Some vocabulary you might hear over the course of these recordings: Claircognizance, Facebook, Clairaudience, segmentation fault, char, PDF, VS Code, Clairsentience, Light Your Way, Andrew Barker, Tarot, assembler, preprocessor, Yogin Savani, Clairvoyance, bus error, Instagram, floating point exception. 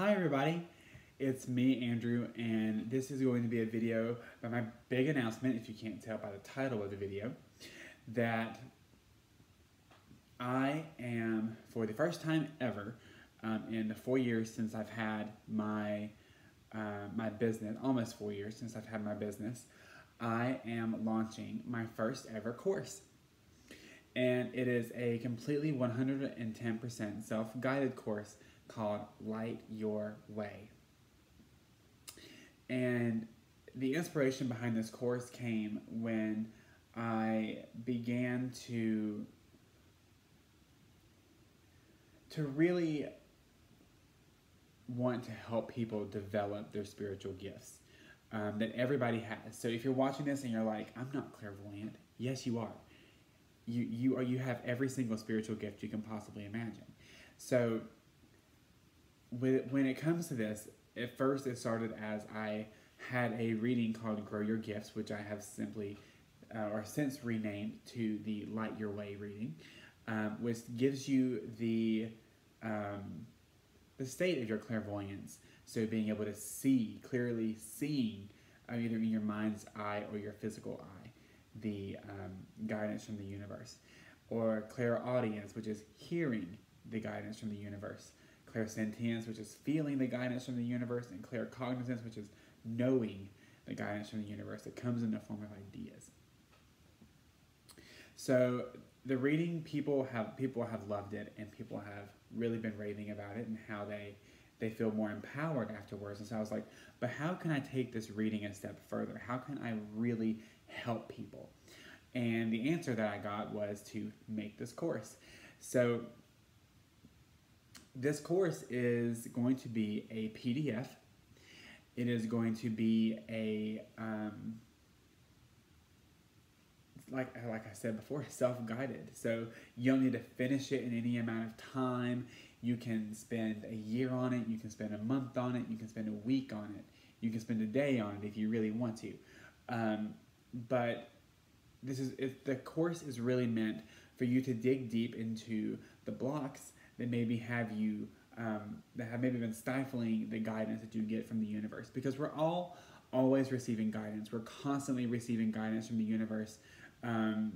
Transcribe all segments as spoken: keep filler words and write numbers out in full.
Hi everybody, it's me, Andrew, and this is going to be a video by my big announcement, if you can't tell by the title of the video, that I am, for the first time ever, um, in the four years since I've had my, uh, my business, almost four years since I've had my business, I am launching my first ever course. And it is a completely one hundred ten percent self-guided course called Light Your Way. And the inspiration behind this course came when I began to, to really want to help people develop their spiritual gifts um, that everybody has. So if you're watching this and you're like, I'm not clairvoyant, yes you are. You, you, are, you have every single spiritual gift you can possibly imagine. So when it comes to this, at first it started as I had a reading called Grow Your Gifts, which I have simply uh, or since renamed to the Light Your Way reading, um, which gives you the, um, the state of your clairvoyance. So being able to see, clearly seeing, uh, either in your mind's eye or your physical eye, the um, guidance from the universe. Or clairaudience, which is hearing the guidance from the universe. Clairsentience, which is feeling the guidance from the universe, and claircognizance, which is knowing the guidance from the universe that comes in the form of ideas. So the reading, people have people have loved it, and people have really been raving about it and how they they feel more empowered afterwards. And so I was like, but how can I take this reading a step further? How can I really help people? And the answer that I got was to make this course. So this course is going to be a P D F. It is going to be a, um, like, like I said before, self-guided. So you'll need to finish it in any amount of time. You can spend a year on it. You can spend a month on it. You can spend a week on it. You can spend a day on it if you really want to. Um, but this is it, the course is really meant for you to dig deep into the blocks that maybe have you, um, that have maybe been stifling the guidance that you get from the universe. Because we're all always receiving guidance. We're constantly receiving guidance from the universe um,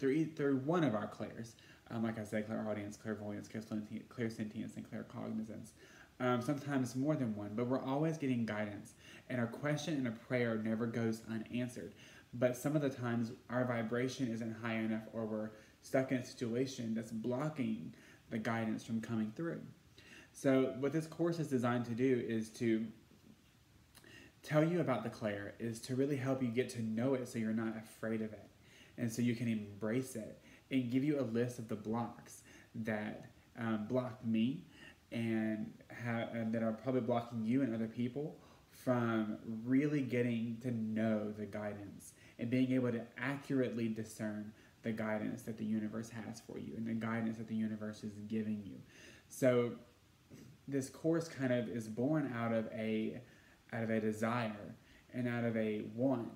through, through one of our clairs. Um, like I said, clairaudience, clairvoyance, clairsentience, and claircognizance. Um, sometimes more than one, but we're always getting guidance. And a question and a prayer never goes unanswered. But some of the times our vibration isn't high enough, or we're stuck in a situation that's blocking the guidance from coming through. So what this course is designed to do is to tell you about the clair, is to really help you get to know it so you're not afraid of it, and so you can embrace it, and give you a list of the blocks that um, block me and, have, and that are probably blocking you and other people from really getting to know the guidance and being able to accurately discern the guidance that the universe has for you and the guidance that the universe is giving you. So this course kind of is born out of a out of a desire and out of a want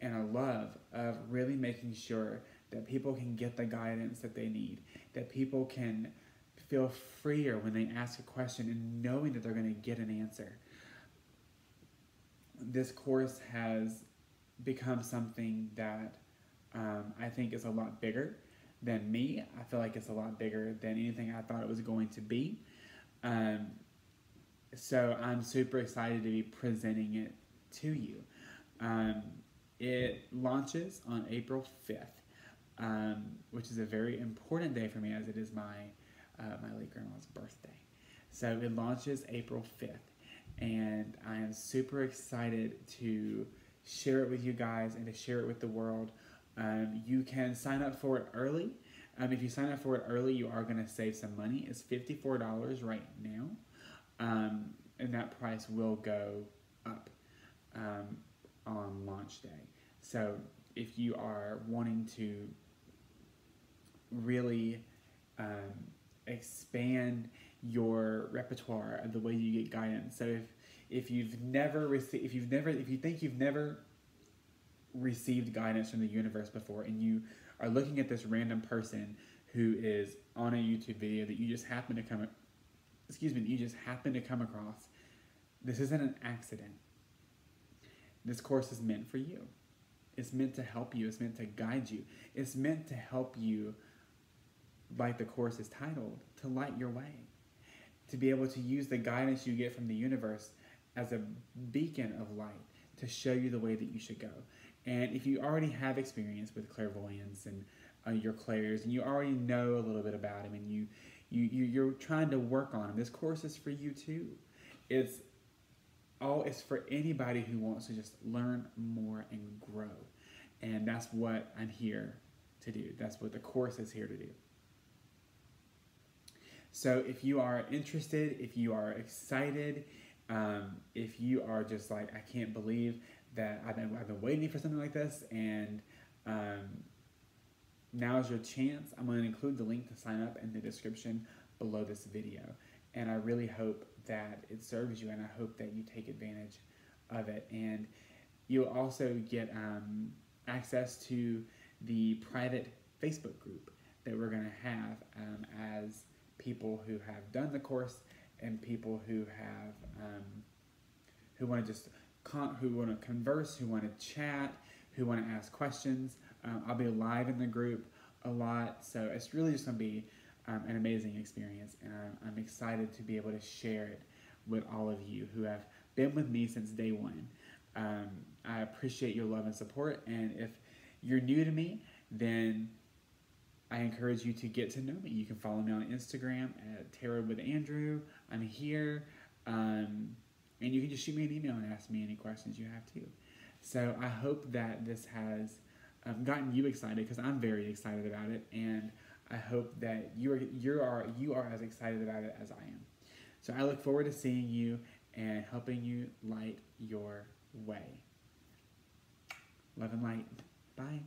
and a love of really making sure that people can get the guidance that they need, that people can feel freer when they ask a question and knowing that they're going to get an answer. This course has become something that Um, I think it's a lot bigger than me. I feel like it's a lot bigger than anything I thought it was going to be. Um, so I'm super excited to be presenting it to you. Um, it launches on April fifth, um, which is a very important day for me, as it is my, uh, my late grandma's birthday. So it launches April fifth, and I am super excited to share it with you guys and to share it with the world. Um, you can sign up for it early. Um, if you sign up for it early, you are going to save some money. It's fifty-four dollars right now, um, and that price will go up um, on launch day. So if you are wanting to really um, expand your repertoire of the way you get guidance, so if if you've never received, if you've never, if you think you've never received guidance from the universe before, and you are looking at this random person who is on a YouTube video that you just happen to come excuse me, you just happen to come across. This isn't an accident. This course is meant for you. It's meant to help you. It's meant to guide you. It's meant to help you, like the course is titled, to light your way. To be able to use the guidance you get from the universe as a beacon of light to show you the way that you should go. And if you already have experience with clairvoyance and uh, your clairs, and you already know a little bit about them, and you, you, you, you're trying to work on them, this course is for you too. It's all it's for anybody who wants to just learn more and grow. And that's what I'm here to do. That's what the course is here to do. So if you are interested, if you are excited, um, if you are just like, I can't believe that I've been, I've been waiting for something like this, and um, now's your chance. I'm going to include the link to sign up in the description below this video. And I really hope that it serves you, and I hope that you take advantage of it. And you'll also get um, access to the private Facebook group that we're going to have um, as people who have done the course and people who have um, who want to just con who want to converse, who want to chat, who want to ask questions. Um, I'll be live in the group a lot, so it's really just going to be um, an amazing experience, and I'm, I'm excited to be able to share it with all of you who have been with me since day one. Um, I appreciate your love and support, and if you're new to me, then I encourage you to get to know me. You can follow me on Instagram at tarot with Andrew. I'm here. Um, and you can just shoot me an email and ask me any questions you have too. So I hope that this has um, gotten you excited, because I'm very excited about it. And I hope that you are, you, are, you are as excited about it as I am. So I look forward to seeing you and helping you light your way. Love and light. Bye.